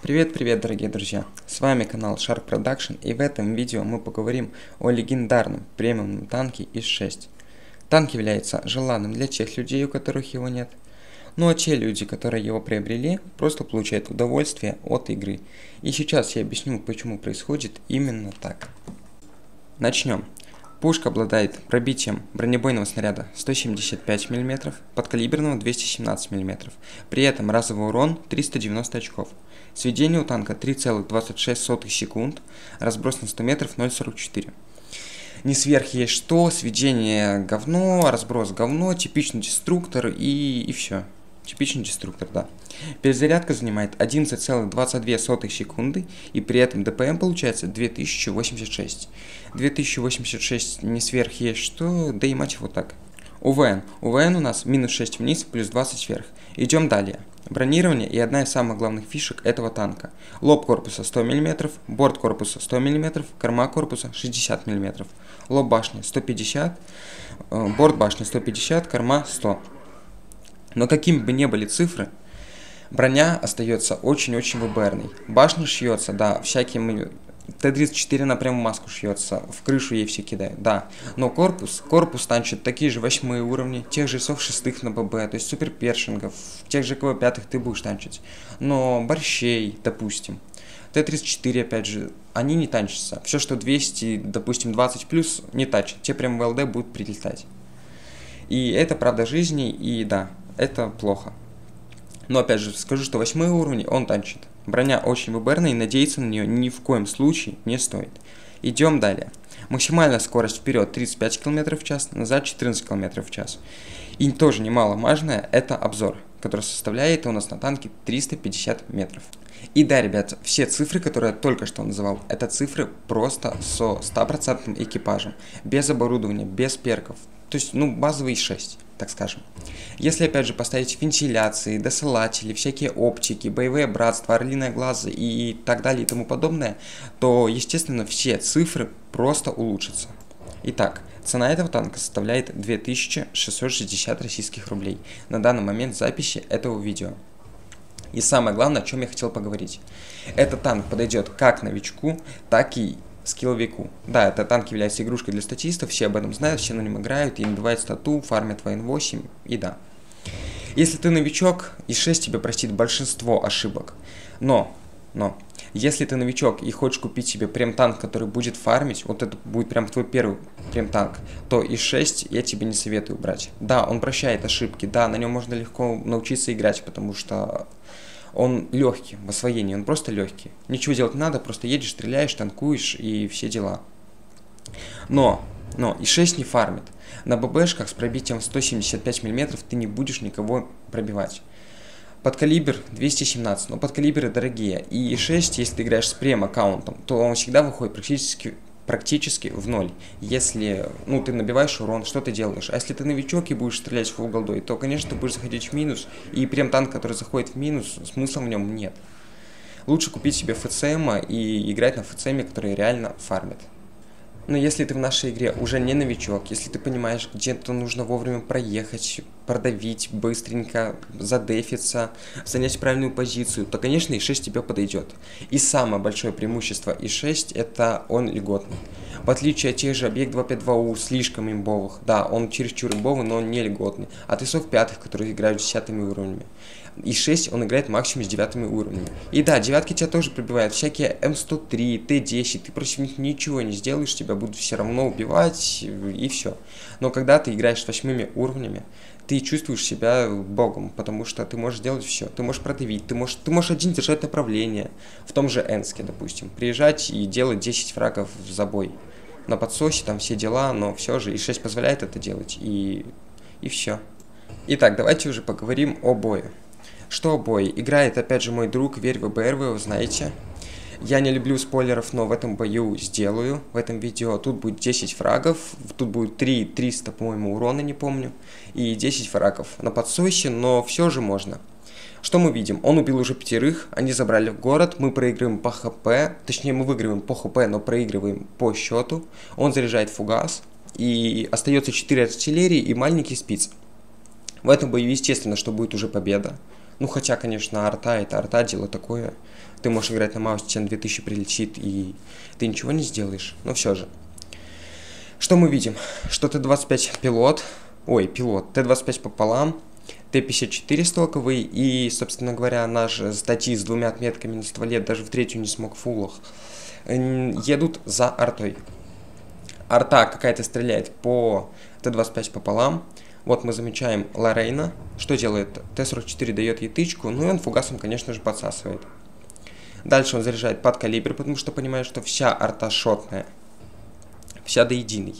Привет, дорогие друзья! С вами канал Shark Production, и в этом видео мы поговорим о легендарном премиумном танке ИС-6. Танк является желанным для тех людей, у которых его нет. Ну а те люди, которые его приобрели, просто получают удовольствие от игры. И сейчас я объясню, почему происходит именно так. Начнем. Пушка обладает пробитием бронебойного снаряда 175 мм, подкалиберного 217 мм, при этом разовый урон 390 очков. Сведение у танка 3,26 секунд, разброс на 100 метров 0,44. Не сверх есть что, сведение говно, разброс говно, типичный деструктор и все. Типичный деструктор, да. Перезарядка занимает 11,22 секунды, и при этом ДПМ получается 2086. 2086 не сверх есть что, да и мать его так. УВН. УВН у нас минус 6 вниз, плюс 20 вверх. Идем далее. Бронирование и одна из самых главных фишек этого танка. Лоб корпуса 100 мм, борт корпуса 100 мм, корма корпуса 60 мм. Лоб башни 150, борт башни 150, корма 100. Но какими бы ни были цифры, броня остается очень-очень ВБРной. Башня шьется, да, всякие... Т-34 на прямую маску шьется, в крышу ей все кидают, да. Но корпус танчит такие же 8 уровни, тех же СОВ-6 на ББ, то есть Супер Першингов, тех же КВ-5 ты будешь танчить. Но борщей, допустим, Т-34, опять же, они не танчатся. Все, что 200, допустим, 20+, не танчат, те прям в ЛД будут прилетать. И это правда жизни, и да, это плохо. Но опять же, скажу, что 8 уровень он танчит. Броня очень ВБРная, и надеяться на нее ни в коем случае не стоит. Идем далее. Максимальная скорость вперед 35 км в час, назад 14 км в час. И тоже немаловажная, это обзор, который составляет у нас на танке 350 метров. И да, ребят, все цифры, которые я только что называл, это цифры просто со 100% экипажем, без оборудования, без перков. То есть, ну, базовый 6, так скажем. Если, опять же, поставить вентиляции, досылатели, всякие оптики, боевые братства, орлиные глаза и так далее и тому подобное, то, естественно, все цифры просто улучшатся. Итак, цена этого танка составляет 2660 российских рублей на данный момент записи этого видео. И самое главное, о чем я хотел поговорить. Этот танк подойдет как новичку, так и скилловику. Да, этот танк является игрушкой для статистов, все об этом знают, все на нем играют, и надевают стату, фармят воин 8, и да. Если ты новичок, ИС-6 тебе простит большинство ошибок. Но, если ты новичок и хочешь купить себе прем-танк, который будет фармить, вот это будет прям твой первый прем-танк, то ИС-6 я тебе не советую брать. Да, он прощает ошибки, да, на нем можно легко научиться играть, потому что... Он легкий в освоении, он просто легкий. Ничего делать не надо, просто едешь, стреляешь, танкуешь и все дела. Но ИС-6 не фармит. На ББшках с пробитием 175 мм ты не будешь никого пробивать. Подкалибр 217, но подкалибры дорогие. И ИС-6, если ты играешь с прем-аккаунтом, то он всегда выходит практически в ноль. Если, ну, ты набиваешь урон, что ты делаешь? А если ты новичок и будешь стрелять в голдой, то, конечно, ты будешь заходить в минус, и прям танк, который заходит в минус, смысла в нем нет. Лучше купить себе ФЦМа и играть на ФЦМе, который реально фармит. Но если ты в нашей игре уже не новичок, если ты понимаешь, где-то нужно вовремя проехать, продавить, быстренько задефиться, занять правильную позицию, то, конечно, ИС-6 тебе подойдет. И самое большое преимущество ИС-6 это он льготный. В отличие от тех же Объект 252У, слишком имбовых, да, он чересчур имбовый, но он не льготный, от ИС-5, которые играют с 10 уровнями. ИС-6 он играет максимум с 9 уровнями. И да, девятки тебя тоже пробивают, всякие М103, Т10, ты против них ничего не сделаешь, тебя будут все равно убивать и все. Но когда ты играешь с 8 уровнями, ты чувствуешь себя богом, потому что ты можешь делать все, ты можешь продавить, ты можешь один держать направление, в том же Энске, допустим, приезжать и делать 10 фрагов в забой. На подсосе там все дела, но все же ИС-6 позволяет это делать и все. Итак, давайте уже поговорим о бою. Что бой? Играет опять же мой друг Верь ВБР, вы его знаете. Я не люблю спойлеров, но в этом бою сделаю, в этом видео. Тут будет 10 фрагов, тут будет 3,300, по-моему, урона, не помню. И 10 фрагов на подсосе, но все же можно. Что мы видим? Он убил уже 5, они забрали в город, мы проигрываем по хп, точнее мы выигрываем по хп, но проигрываем по счету. Он заряжает фугас, и остается 4 артиллерии и маленький спиц. В этом бою естественно, что будет уже победа. Ну хотя, конечно, арта, это арта, дело такое. Ты можешь играть на маусе, чем 2000 прилетит, и ты ничего не сделаешь, но все же. Что мы видим? Что Т-25 пилот, Т-25 пополам, Т-54 стоковый, и, собственно говоря, наш стати с 2 отметками на стволе даже в 3-ю не смог в фулах. Едут за артой. Арта какая-то стреляет по Т-25 пополам. Вот мы замечаем Лоррейна, что делает? Т-44 дает ей тычку, ну и он фугасом, конечно же, подсасывает. Дальше он заряжает под калибр, потому что понимает, что вся арта шотная. Вся до единой.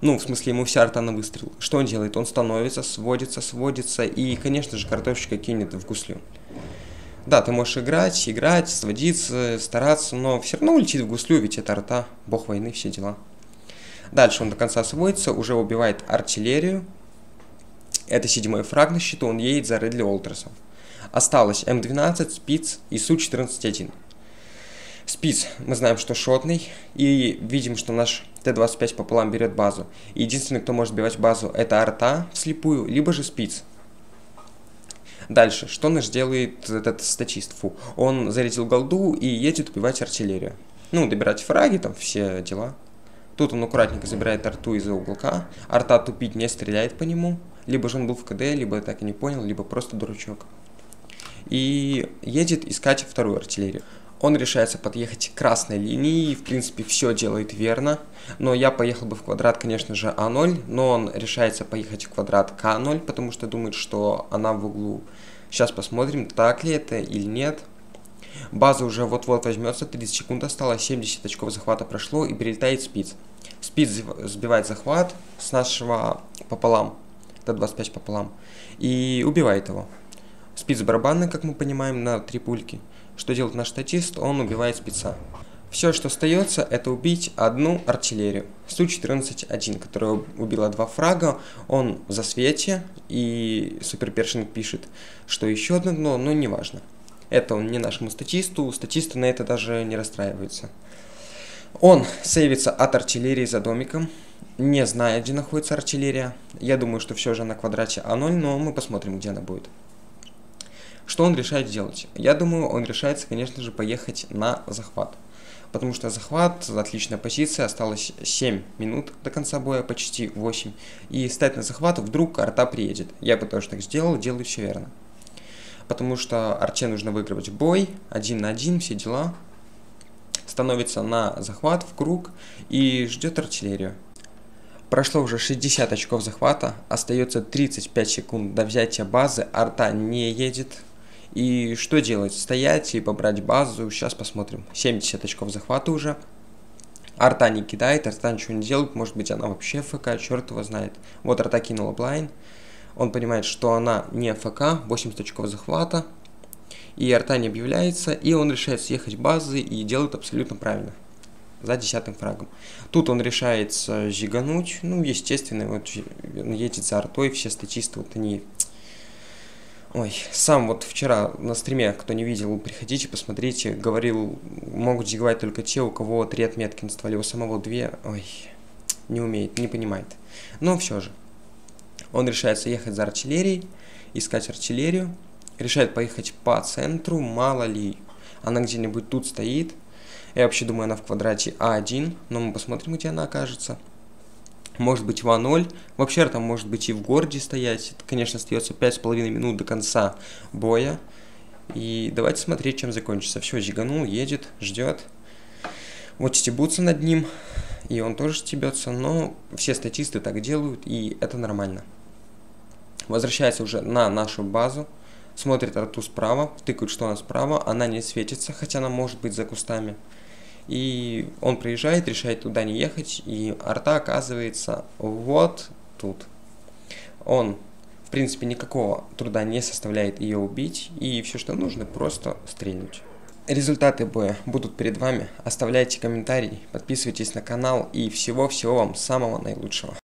Ну, в смысле, ему вся арта на выстрел. Что он делает? Он становится, сводится, и, конечно же, картошечка кинет в гуслю. Да, ты можешь играть, сводиться, стараться, но все равно улетит в гуслю, ведь это арта, бог войны, все дела. Дальше он до конца сводится, уже убивает артиллерию. Это 7-й фраг на счету, он едет за Редли Олтрасом. Осталось М12, спиц и СУ-14-1. Спиц, мы знаем, что шотный, и видим, что наш Т-25 пополам берет базу. И единственный, кто может сбивать базу, это арта вслепую, либо же спиц. Дальше, что наш делает этот статист? Фу, он зарядил голду и едет убивать артиллерию. Ну, добирать фраги, там все дела. Тут он аккуратненько забирает арту из-за уголка, арта тупить не стреляет по нему. Либо же он был в КД, либо так и не понял, либо просто дурачок. И едет искать вторую артиллерию. Он решается подъехать к красной линии, в принципе, все делает верно. Но я поехал бы в квадрат, конечно же, А0, но он решается поехать в квадрат К0, потому что думает, что она в углу. Сейчас посмотрим, так ли это или нет. База уже вот-вот возьмется, 30 секунд осталось, 70 очков захвата прошло, и прилетает спиц. Спиц сбивает захват с нашего пополам. Т-25 пополам, и убивает его. Спиц барабанный, как мы понимаем, на 3 пульки. Что делает наш статист? Он убивает спица. Все, что остается, это убить одну артиллерию. Су-14-1, которая убила 2 фрага, он в засвете, и Супер Першинг пишет, что еще одно дно, но неважно. Это он не нашему статисту, статисты на это даже не расстраиваются. Он сейвится от артиллерии за домиком. Не знаю, где находится артиллерия. Я думаю, что все же на квадрате А0, но мы посмотрим, где она будет. Что он решает делать? Я думаю, он решается, конечно же, поехать на захват. Потому что захват, отличная позиция, осталось 7 минут до конца боя, почти 8. И стать на захват, вдруг арта приедет. Я бы тоже так сделал, делаю все верно. Потому что арте нужно выигрывать бой, 1 на 1, все дела. Становится на захват, в круг, и ждет артиллерию. Прошло уже 60 очков захвата, остается 35 секунд до взятия базы, арта не едет. И что делать? Стоять и побрать базу, сейчас посмотрим. 70 очков захвата уже. Арта не кидает, арта ничего не делает, может быть она вообще ФК, черт его знает. Вот арта кинула блайн, он понимает, что она не ФК, 80 очков захвата. И арта не объявляется, и он решает съехать базы и делает абсолютно правильно. За 10-м фрагом. Тут он решается жигануть. Ну, естественно, вот он едет за артой, все статисты, вот они... Ой, сам вот вчера на стриме, кто не видел, приходите, посмотрите, говорил, могут жиговать только те, у кого 3 отметки на стволе, у самого 2, ой, не умеет, не понимает. Но все же. Он решается ехать за артиллерией, искать артиллерию, решает поехать по центру, мало ли, она где-нибудь тут стоит. Я вообще думаю, она в квадрате А1, но мы посмотрим, где она окажется. Может быть в А0, вообще там может быть и в городе стоять. Это, конечно, остается 5,5 минут до конца боя. И давайте смотреть, чем закончится. Все, жиганул, едет, ждет. Вот стебутся над ним, и он тоже стебется, но все статисты так делают, и это нормально. Возвращается уже на нашу базу. Смотрит арту справа, тыкает, что она справа, она не светится, хотя она может быть за кустами. И он приезжает, решает туда не ехать, и арта оказывается вот тут. Он, в принципе, никакого труда не составляет ее убить, и все, что нужно, просто стрельнуть. Результаты боя будут перед вами, оставляйте комментарий, подписывайтесь на канал, и всего-всего вам самого наилучшего.